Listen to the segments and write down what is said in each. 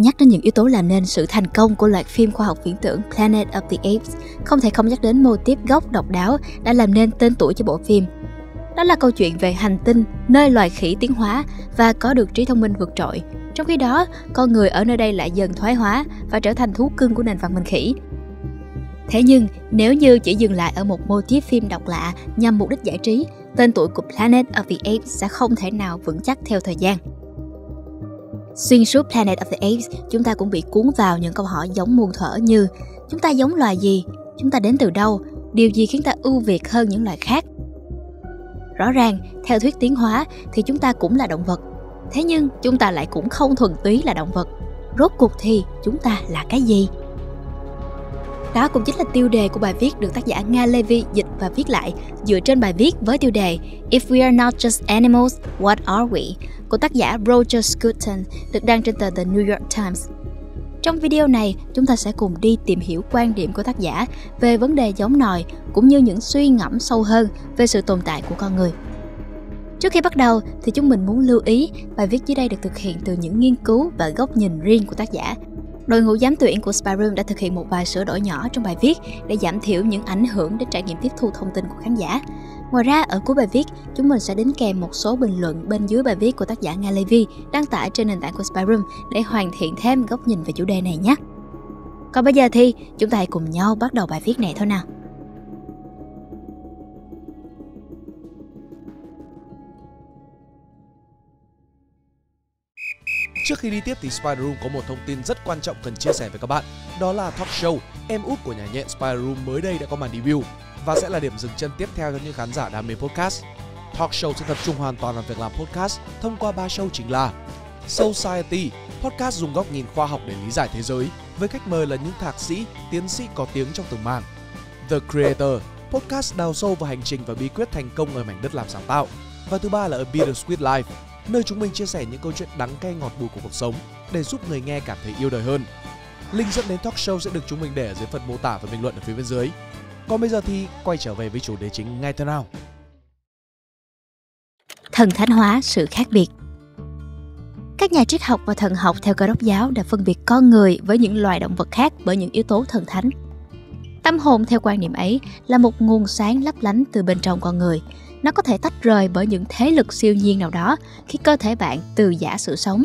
Nhắc đến những yếu tố làm nên sự thành công của loạt phim khoa học viễn tưởng Planet of the Apes, không thể không nhắc đến mô típ gốc độc đáo đã làm nên tên tuổi cho bộ phim. Đó là câu chuyện về hành tinh, nơi loài khỉ tiến hóa và có được trí thông minh vượt trội. Trong khi đó, con người ở nơi đây lại dần thoái hóa và trở thành thú cưng của nền văn minh khỉ. Thế nhưng, nếu như chỉ dừng lại ở một mô típ phim độc lạ nhằm mục đích giải trí, tên tuổi của Planet of the Apes sẽ không thể nào vững chắc theo thời gian. Xuyên suốt Planet of the Apes, chúng ta cũng bị cuốn vào những câu hỏi giống muôn thuở như: chúng ta giống loài gì? Chúng ta đến từ đâu? Điều gì khiến ta ưu việt hơn những loài khác? Rõ ràng, theo thuyết tiến hóa thì chúng ta cũng là động vật. Thế nhưng, chúng ta lại cũng không thuần túy là động vật. Rốt cuộc thì chúng ta là cái gì? Đó cũng chính là tiêu đề của bài viết được tác giả Nga Levi dịch và viết lại dựa trên bài viết với tiêu đề If we are not just animals, what are we? Của tác giả Roger Scruton được đăng trên tờ The New York Times. Trong video này, chúng ta sẽ cùng đi tìm hiểu quan điểm của tác giả về vấn đề giống nòi cũng như những suy ngẫm sâu hơn về sự tồn tại của con người. Trước khi bắt đầu thì chúng mình muốn lưu ý bài viết dưới đây được thực hiện từ những nghiên cứu và góc nhìn riêng của tác giả. Đội ngũ giám tuyển của Spiderum đã thực hiện một vài sửa đổi nhỏ trong bài viết để giảm thiểu những ảnh hưởng đến trải nghiệm tiếp thu thông tin của khán giả. Ngoài ra, ở cuối bài viết, chúng mình sẽ đính kèm một số bình luận bên dưới bài viết của tác giả Nga Levi đăng tải trên nền tảng của Spiderum để hoàn thiện thêm góc nhìn về chủ đề này nhé. Còn bây giờ thì chúng ta hãy cùng nhau bắt đầu bài viết này thôi nào. Trước khi đi tiếp thì Spiderum có một thông tin rất quan trọng cần chia sẻ với các bạn. Đó là talk show Em Út của nhà nhện Spiderum mới đây đã có màn debut và sẽ là điểm dừng chân tiếp theo cho những khán giả đam mê podcast. Talk show sẽ tập trung hoàn toàn vào việc làm podcast thông qua 3 show chính là Society, podcast dùng góc nhìn khoa học để lý giải thế giới với khách mời là những thạc sĩ, tiến sĩ có tiếng trong từng mảng. The Creator, podcast đào sâu vào hành trình và bí quyết thành công ở mảnh đất làm sáng tạo. Và thứ ba là A Bittersweet Life, nơi chúng mình chia sẻ những câu chuyện đắng cay ngọt bùi của cuộc sống để giúp người nghe cảm thấy yêu đời hơn. Link dẫn đến talk show sẽ được chúng mình để ở dưới phần mô tả và bình luận ở phía bên dưới. Còn bây giờ thì quay trở về với chủ đề chính ngay thế nào. Thần thánh hóa sự khác biệt. Các nhà triết học và thần học theo Cơ Đốc giáo đã phân biệt con người với những loài động vật khác bởi những yếu tố thần thánh. Tâm hồn theo quan niệm ấy là một nguồn sáng lấp lánh từ bên trong con người. Nó có thể tách rời bởi những thế lực siêu nhiên nào đó khi cơ thể bạn từ giã sự sống.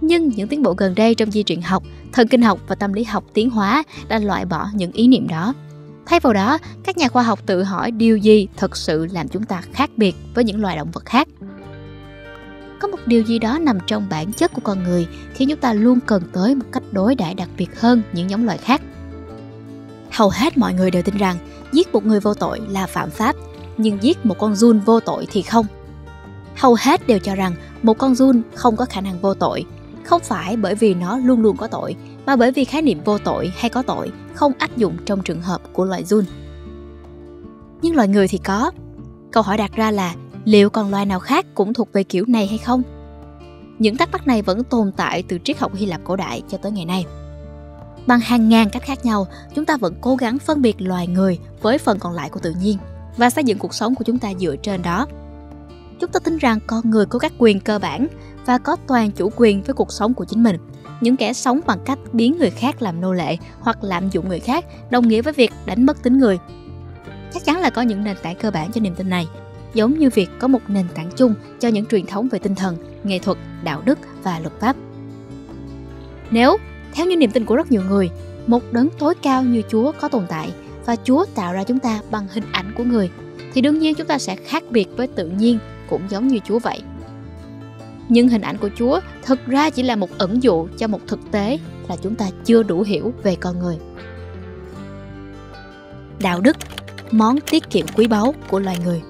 Nhưng những tiến bộ gần đây trong di truyền học, thần kinh học và tâm lý học tiến hóa đã loại bỏ những ý niệm đó. Thay vào đó, các nhà khoa học tự hỏi điều gì thật sự làm chúng ta khác biệt với những loài động vật khác. Có một điều gì đó nằm trong bản chất của con người khiến chúng ta luôn cần tới một cách đối đãi đặc biệt hơn những nhóm loài khác. Hầu hết mọi người đều tin rằng giết một người vô tội là phạm pháp, nhưng giết một con giun vô tội thì không. Hầu hết đều cho rằng một con giun không có khả năng vô tội, không phải bởi vì nó luôn luôn có tội, mà bởi vì khái niệm vô tội hay có tội không áp dụng trong trường hợp của loài giun. Nhưng loài người thì có. Câu hỏi đặt ra là liệu còn loài nào khác cũng thuộc về kiểu này hay không? Những thắc mắc này vẫn tồn tại từ triết học Hy Lạp cổ đại cho tới ngày nay. Bằng hàng ngàn cách khác nhau, chúng ta vẫn cố gắng phân biệt loài người với phần còn lại của tự nhiên và xây dựng cuộc sống của chúng ta dựa trên đó. Chúng ta tin rằng con người có các quyền cơ bản và có toàn chủ quyền với cuộc sống của chính mình. Những kẻ sống bằng cách biến người khác làm nô lệ hoặc lạm dụng người khác đồng nghĩa với việc đánh mất tính người. Chắc chắn là có những nền tảng cơ bản cho niềm tin này, giống như việc có một nền tảng chung cho những truyền thống về tinh thần, nghệ thuật, đạo đức và luật pháp. Nếu, theo như niềm tin của rất nhiều người, một đấng tối cao như Chúa có tồn tại và Chúa tạo ra chúng ta bằng hình ảnh của người, thì đương nhiên chúng ta sẽ khác biệt với tự nhiên cũng giống như Chúa vậy. Nhưng hình ảnh của Chúa thực ra chỉ là một ẩn dụ cho một thực tế là chúng ta chưa đủ hiểu về con người. Đạo đức, món tiết kiệm quý báu của loài người.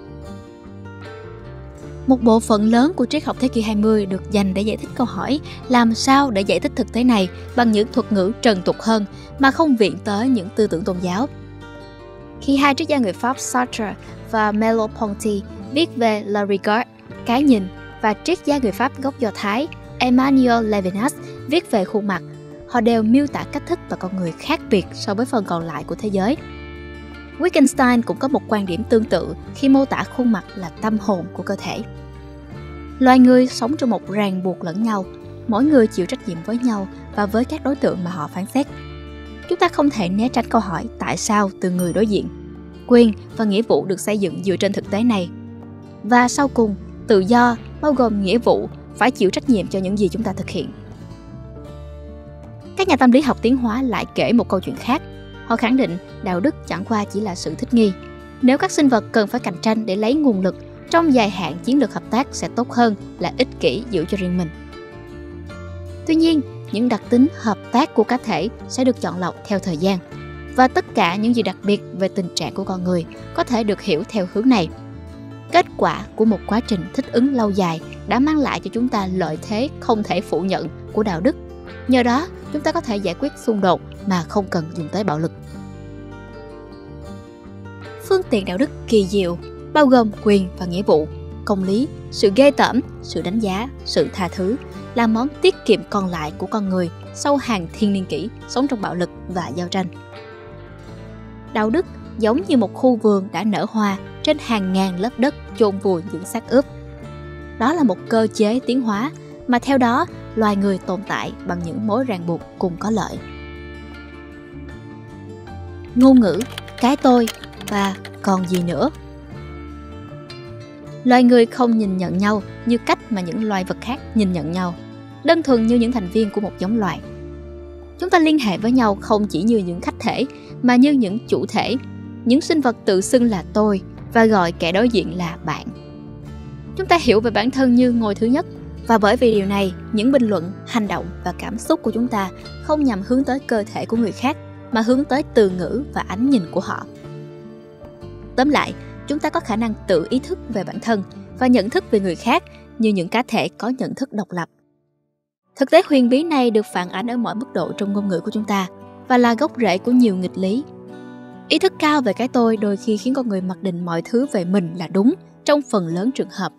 Một bộ phận lớn của triết học thế kỷ 20 được dành để giải thích câu hỏi làm sao để giải thích thực tế này bằng những thuật ngữ trần tục hơn mà không viện tới những tư tưởng tôn giáo. Khi hai triết gia người Pháp Sartre và Merleau-Ponty viết về Le Regard, cái nhìn, và triết gia người Pháp gốc Do Thái Emmanuel Levinas viết về khuôn mặt, họ đều miêu tả cách thức và con người khác biệt so với phần còn lại của thế giới. Wittgenstein cũng có một quan điểm tương tự khi mô tả khuôn mặt là tâm hồn của cơ thể. Loài người sống trong một ràng buộc lẫn nhau, mỗi người chịu trách nhiệm với nhau và với các đối tượng mà họ phán xét. Chúng ta không thể né tránh câu hỏi tại sao từ người đối diện. Quyền và nghĩa vụ được xây dựng dựa trên thực tế này. Và sau cùng, tự do bao gồm nghĩa vụ phải chịu trách nhiệm cho những gì chúng ta thực hiện. Các nhà tâm lý học tiến hóa lại kể một câu chuyện khác. Họ khẳng định đạo đức chẳng qua chỉ là sự thích nghi. Nếu các sinh vật cần phải cạnh tranh để lấy nguồn lực, trong dài hạn chiến lược hợp tác sẽ tốt hơn là ích kỷ giữ cho riêng mình. Tuy nhiên, những đặc tính hợp tác của cá thể sẽ được chọn lọc theo thời gian. Và tất cả những gì đặc biệt về tình trạng của con người có thể được hiểu theo hướng này. Kết quả của một quá trình thích ứng lâu dài đã mang lại cho chúng ta lợi thế không thể phủ nhận của đạo đức. Nhờ đó, chúng ta có thể giải quyết xung đột mà không cần dùng tới bạo lực. Phương tiện đạo đức kỳ diệu, bao gồm quyền và nghĩa vụ, công lý, sự ghê tởm, sự đánh giá, sự tha thứ, là món tiết kiệm còn lại của con người sau hàng thiên niên kỷ sống trong bạo lực và giao tranh. Đạo đức giống như một khu vườn đã nở hoa trên hàng ngàn lớp đất chôn vùi những xác ướp. Đó là một cơ chế tiến hóa mà theo đó loài người tồn tại bằng những mối ràng buộc cùng có lợi. Ngôn ngữ, cái tôi và còn gì nữa. Loài người không nhìn nhận nhau như cách mà những loài vật khác nhìn nhận nhau, đơn thuần như những thành viên của một giống loài. Chúng ta liên hệ với nhau không chỉ như những khách thể, mà như những chủ thể, những sinh vật tự xưng là tôi và gọi kẻ đối diện là bạn. Chúng ta hiểu về bản thân như ngôi thứ nhất, và bởi vì điều này, những bình luận, hành động và cảm xúc của chúng ta không nhằm hướng tới cơ thể của người khác, mà hướng tới từ ngữ và ánh nhìn của họ. Tóm lại, chúng ta có khả năng tự ý thức về bản thân và nhận thức về người khác như những cá thể có nhận thức độc lập. Thực tế huyền bí này được phản ánh ở mọi mức độ trong ngôn ngữ của chúng ta và là gốc rễ của nhiều nghịch lý. Ý thức cao về cái tôi đôi khi khiến con người mặc định mọi thứ về mình là đúng trong phần lớn trường hợp.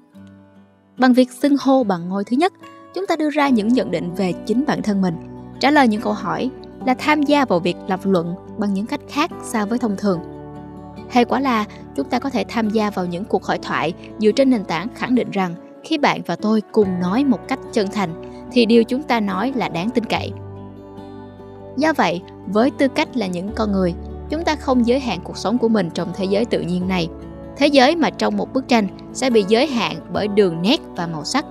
Bằng việc xưng hô bằng ngôi thứ nhất, chúng ta đưa ra những nhận định về chính bản thân mình, trả lời những câu hỏi là tham gia vào việc lập luận bằng những cách khác so với thông thường. Hệ quả là chúng ta có thể tham gia vào những cuộc hội thoại dựa trên nền tảng khẳng định rằng khi bạn và tôi cùng nói một cách chân thành thì điều chúng ta nói là đáng tin cậy. Do vậy, với tư cách là những con người, chúng ta không giới hạn cuộc sống của mình trong thế giới tự nhiên này. Thế giới mà trong một bức tranh sẽ bị giới hạn bởi đường nét và màu sắc.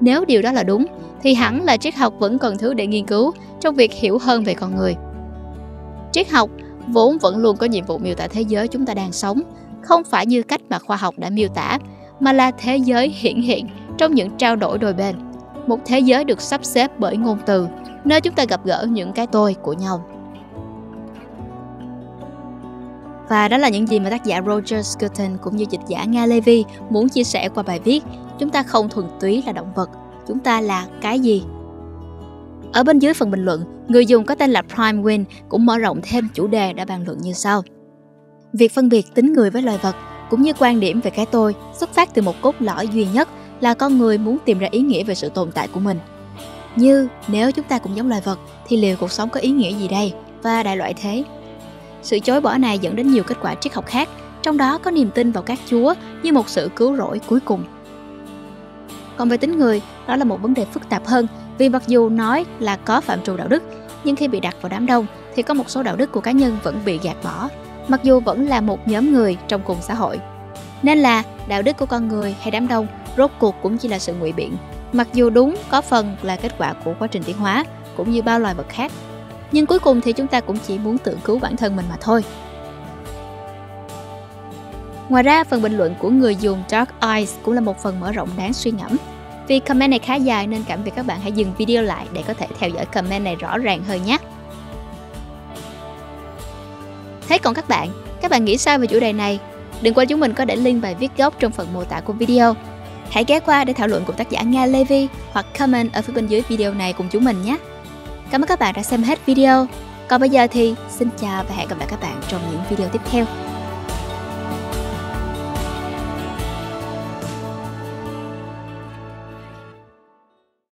Nếu điều đó là đúng, thì hẳn là triết học vẫn còn thứ để nghiên cứu trong việc hiểu hơn về con người. Triết học vốn vẫn luôn có nhiệm vụ miêu tả thế giới chúng ta đang sống, không phải như cách mà khoa học đã miêu tả, mà là thế giới hiển hiện trong những trao đổi đôi bên. Một thế giới được sắp xếp bởi ngôn từ, nơi chúng ta gặp gỡ những cái tôi của nhau. Và đó là những gì mà tác giả Roger Scruton cũng như dịch giả Nga Levi muốn chia sẻ qua bài viết Chúng ta không thuần túy là động vật, chúng ta là cái gì? Ở bên dưới phần bình luận, người dùng có tên là Prime Win cũng mở rộng thêm chủ đề đã bàn luận như sau. Việc phân biệt tính người với loài vật cũng như quan điểm về cái tôi xuất phát từ một cốt lõi duy nhất là con người muốn tìm ra ý nghĩa về sự tồn tại của mình. Như nếu chúng ta cũng giống loài vật thì liệu cuộc sống có ý nghĩa gì đây? Và đại loại thế. Sự chối bỏ này dẫn đến nhiều kết quả triết học khác, trong đó có niềm tin vào các chúa như một sự cứu rỗi cuối cùng. Còn về tính người, đó là một vấn đề phức tạp hơn vì mặc dù nói là có phạm trù đạo đức, nhưng khi bị đặt vào đám đông thì có một số đạo đức của cá nhân vẫn bị gạt bỏ, mặc dù vẫn là một nhóm người trong cùng xã hội. Nên là đạo đức của con người hay đám đông rốt cuộc cũng chỉ là sự ngụy biện, mặc dù đúng có phần là kết quả của quá trình tiến hóa cũng như bao loài vật khác. Nhưng cuối cùng thì chúng ta cũng chỉ muốn tự cứu bản thân mình mà thôi. Ngoài ra, phần bình luận của người dùng Dark Eyes cũng là một phần mở rộng đáng suy ngẫm. Vì comment này khá dài nên cảm việc các bạn hãy dừng video lại để có thể theo dõi comment này rõ ràng hơn nhé. Thế còn các bạn nghĩ sao về chủ đề này? Đừng quên chúng mình có để link bài viết gốc trong phần mô tả của video. Hãy ghé qua để thảo luận cùng tác giả Nga Levi hoặc comment ở phía bên dưới video này cùng chúng mình nhé. Cảm ơn các bạn đã xem hết video. Còn bây giờ thì xin chào và hẹn gặp lại các bạn trong những video tiếp theo.